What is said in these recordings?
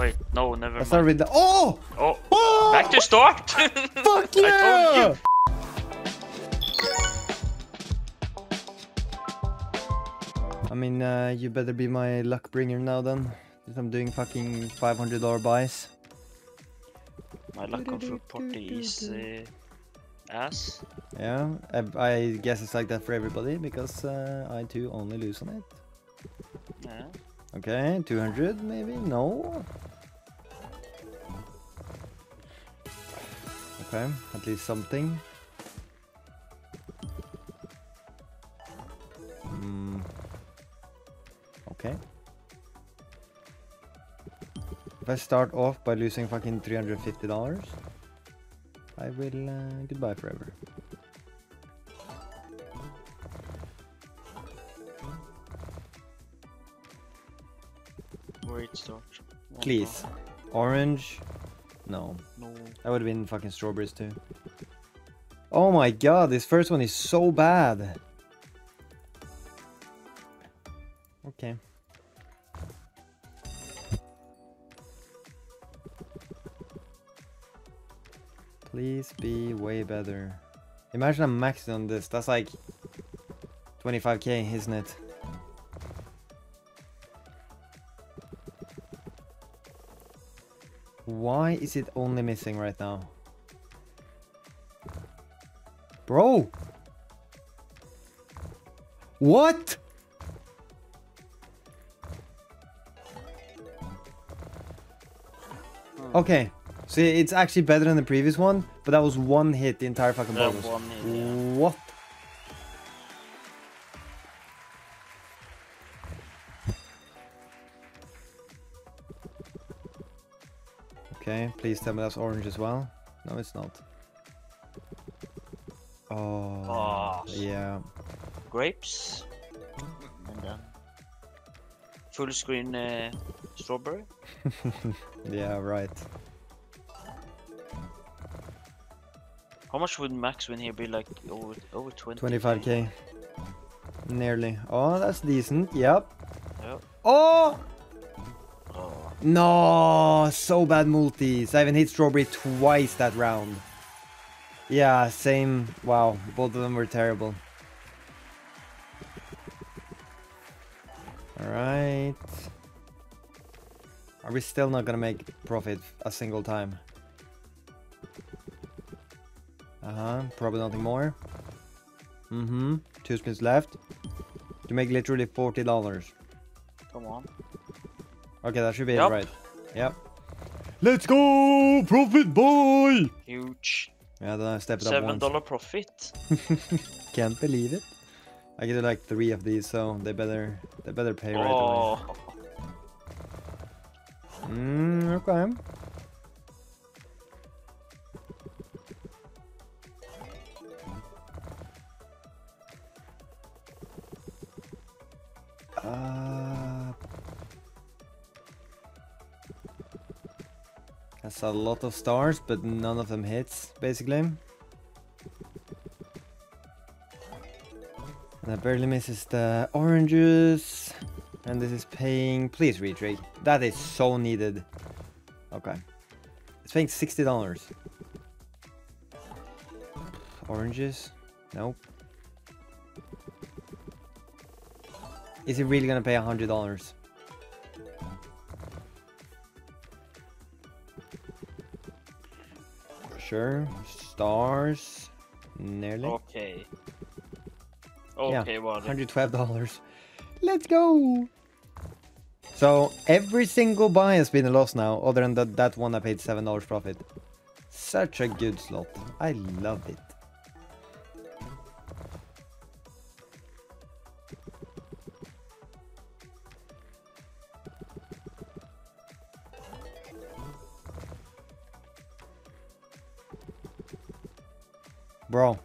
Wait, no, never mind. I started with the... Oh! Oh! Oh! Back to start! Fuck yeah! I told you. I mean, you better be my luck bringer now then. I'm doing fucking $500 buys. My luck on Fruit Party is ass. Yeah, I guess it's like that for everybody because I too only lose on it. Yeah. Okay, 200 maybe? No? Okay, at least something. Okay. If I start off by losing fucking $350, I will goodbye forever. Wait, start. Please. Orange? No. No. That would have been fucking strawberries too. Oh my god, this first one is so bad. Okay. Please be way better. Imagine I'm maxing on this. That's like 25k, isn't it? Why is it only missing right now? Bro! What?! Okay. See, it's actually better than the previous one, but that was one hit the entire fucking bonus. One hit, yeah. What? Okay, please tell me that's orange as well. No, it's not. Oh, yeah. Grapes. And then full screen strawberry. Yeah, right. How much would max win here be, like over 20? 25k. Nearly. Oh, that's decent. Yep. Yep. Oh! Oh! No! So bad multis. I even hit strawberry twice that round. Yeah, same. Wow, both of them were terrible. Alright. Are we still not gonna make profit a single time? Probably nothing more. Two spins left to make literally $40. Come on. Okay, that should be it, right? Yep. Let's go, profit boy! Huge. Yeah, then I stepped up once. $7 profit. Can't believe it. I get like 3 of these, so they better pay right away. Okay. That's a lot of stars, but none of them hits, basically. And that barely misses the oranges. And this is paying... Please retrig. That is so needed. Okay. It's paying $60. Oranges? Nope. Is it really gonna pay $100? Sure. Stars. Nearly. Okay. Okay, yeah, well. $112. Let's go! So, every single buy has been a loss now, other than that one I paid $7 profit. Such a good slot. I love it. Bro.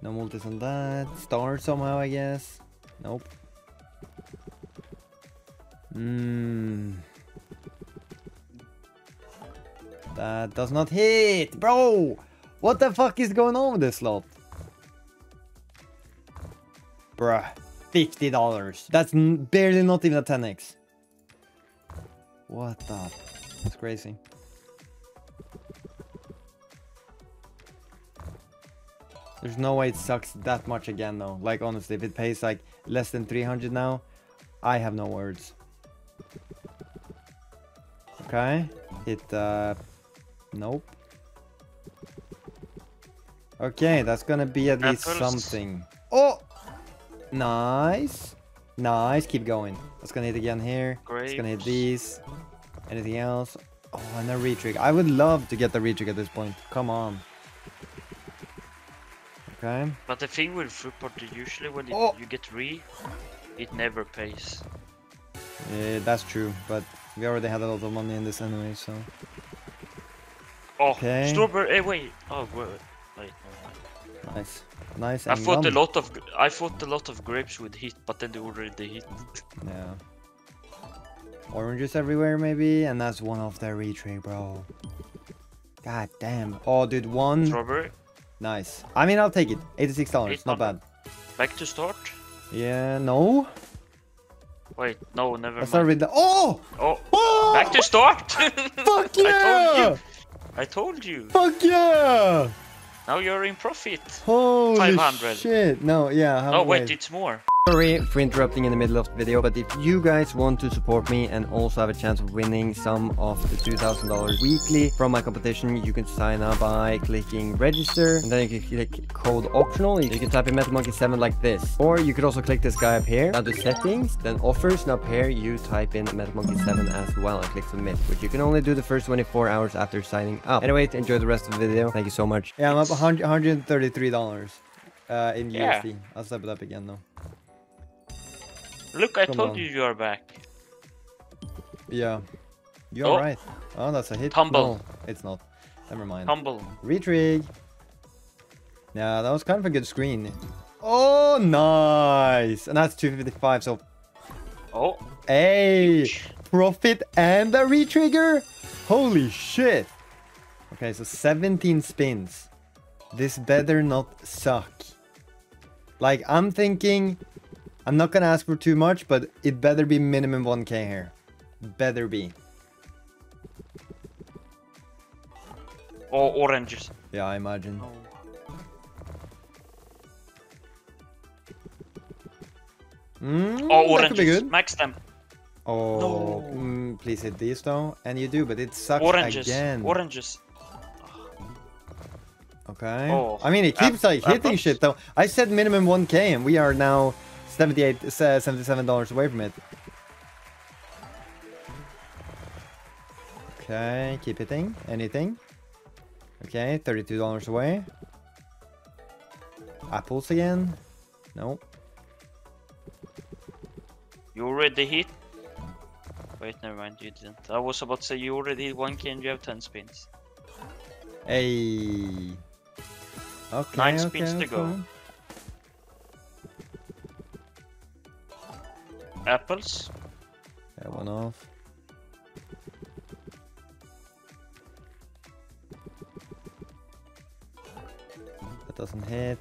No multis on that. Star somehow, I guess. Nope. That does not hit, bro! What the fuck is going on with this slot? Bruh. $50. That's barely not even a 10x. What the? That's crazy. There's no way it sucks that much again though. Like honestly, if it pays like less than 300 now, I have no words. Okay. Hit nope. Okay, that's gonna be at least something. Oh! Nice. Nice, keep going. That's gonna hit again here. It's gonna hit these. Anything else? Oh, and a retrick. I would love to get the retrick at this point. Come on. Okay. But the thing with Fruit Party, usually when you get re, it never pays. Yeah, that's true, but we already had a lot of money in this anyway, so. Oh, okay. Strawberry, hey, wait. Oh, wait. Nice. Nice. I thought a lot of grapes would hit, but then they already hit. Yeah. Oranges everywhere maybe, and that's one of their retrig, bro. God damn. Oh dude, one strawberry. Nice. I mean, I'll take it. $86, not bad. Back to start? Yeah, no. Wait, no, never mind. Start with the oh! Back to start? Fuck yeah! I told you. Fuck yeah! Now you're in profit. Holy 500. Shit. No, yeah. Oh, wait, it's more. Sorry for interrupting in the middle of the video, but if you guys want to support me and also have a chance of winning some of the $2,000 weekly from my competition, you can sign up by clicking register, and then you can click code optional. You can type in Metal Monkey 7 like this, or you could also click this guy up here. Now do settings, then offers, and up here you type in Metal Monkey 7 as well and click submit, which you can only do the first 24 hours after signing up. Anyway, enjoy the rest of the video. Thank you so much. Yeah, I'm up $133 in USD. I'll step it up again though. Look, I told you you are back. Yeah. You're right. Oh, that's a hit. Tumble. No, it's not. Never mind. Tumble. Retrig. Yeah, that was kind of a good screen. Oh, nice. And that's 255, so... Oh. Hey. Profit and a retrigger. Holy shit. Okay, so 17 spins. This better not suck. Like, I'm thinking... I'm not gonna ask for too much, but it better be minimum 1k here. Better be. Or oranges. Yeah, I imagine. Oh. Oranges. Could be good. Max them. Oh, no. Please hit these though. And you do, but it sucks again. Oranges. Okay. Oh. I mean, it keeps like hitting shit though. I said minimum 1k and we are now... $77 away from it. Okay, keep hitting. Anything. Okay, $32 away. Apples again. No. You already hit? Wait, never mind, you didn't. I was about to say you already hit 1k and you have 10 spins. Hey. Okay, 9 spins to go. Apples. Yeah, one off. That doesn't hit.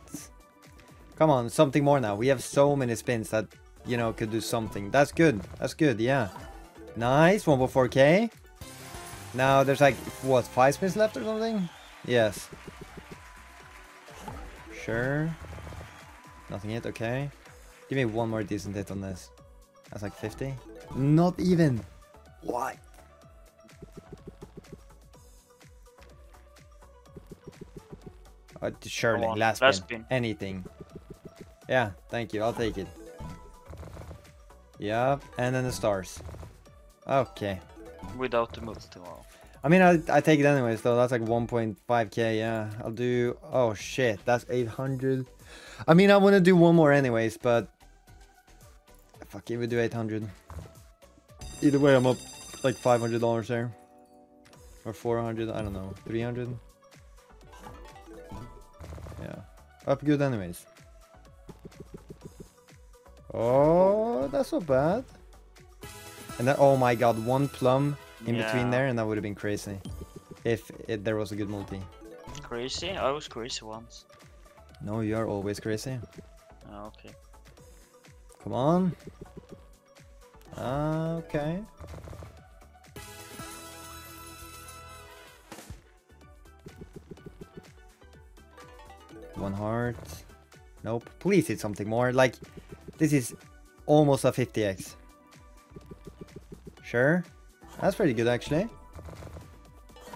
Come on, something more now. We have so many spins that, you know, could do something. That's good. That's good, yeah. Nice, 1.4k. Now there's like, what, 5 spins left or something? Yes. Sure. Nothing hit, okay. Give me one more decent hit on this. That's like 50. Not even. Why? Surely. Last spin. Anything. Yeah, thank you. I'll take it. Yeah, and then the stars. Okay. Without the multi-wall. I mean, I take it anyways, though. That's like 1.5k. Yeah, I'll do... Oh, shit. That's 800. I mean, I want to do one more anyways, but... Fuck it, we do 800. Either way, I'm up like $500 there. Or 400, I don't know. 300? Yeah. Up good anyways. Oh, that's not bad. And then, oh my god, one plum in between there, and that would have been crazy. If there was a good multi. Crazy? I was crazy once. No, you are always crazy. Oh, okay. Come on. Okay. One heart. Nope. Please hit something more. Like, this is almost a 50x. Sure. That's pretty good, actually.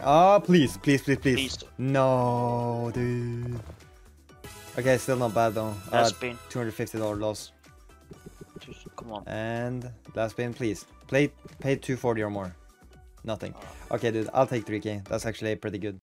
Oh, please, please, please, please. Please. No, dude. Okay, still not bad, though. Last bin. $250 loss. Just, come on. And last bin, please. Pay 240 or more. Nothing. Okay, dude, I'll take 3K. That's actually pretty good.